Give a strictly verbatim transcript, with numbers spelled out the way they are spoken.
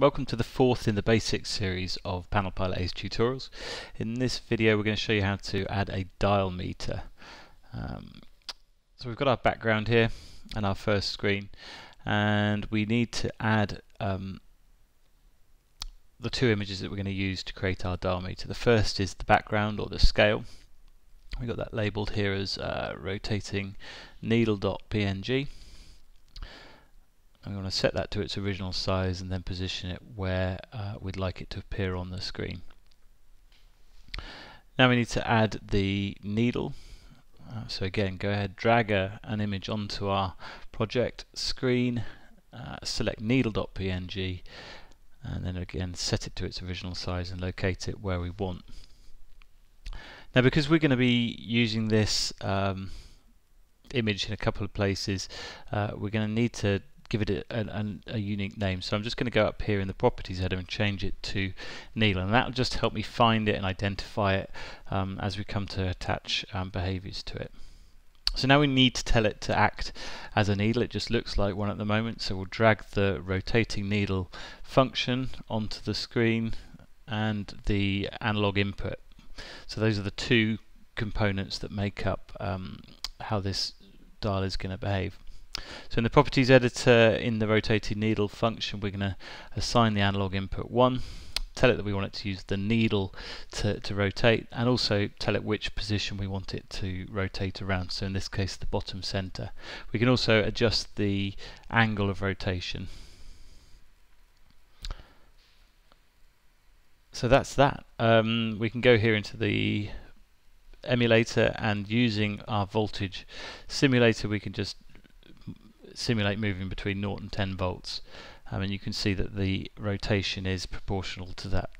Welcome to the fourth in the basics series of Panel Pilot Ace tutorials. In this video we're going to show you how to add a dial meter. Um, so we've got our background here and our first screen, and we need to add um, the two images that we're going to use to create our dial meter. The first is the background or the scale. We've got that labelled here as uh, Rotating Needle.png. I'm going to set that to its original size and then position it where uh, we'd like it to appear on the screen. Now we need to add the needle. Uh, so again, go ahead, drag a, an image onto our project screen, uh, select needle.png, and then again set it to its original size and locate it where we want. Now, because we're going to be using this um, image in a couple of places, uh, we're going to need to give it a, a, a unique name. So I'm just going to go up here in the Properties Editor and change it to Needle, and that will just help me find it and identify it um, as we come to attach um, behaviours to it. So now we need to tell it to act as a needle. It just looks like one at the moment, so we'll drag the rotating needle function onto the screen and the analog input. So those are the two components that make up um, how this dial is going to behave. So in the Properties Editor, in the rotated needle function, we're going to assign the analog input one, tell it that we want it to use the needle to, to rotate, and also tell it which position we want it to rotate around, so in this case the bottom center. We can also adjust the angle of rotation. So that's that. Um, we can go here into the emulator, and using our voltage simulator we can just simulate moving between zero and ten volts, um, and you can see that the rotation is proportional to that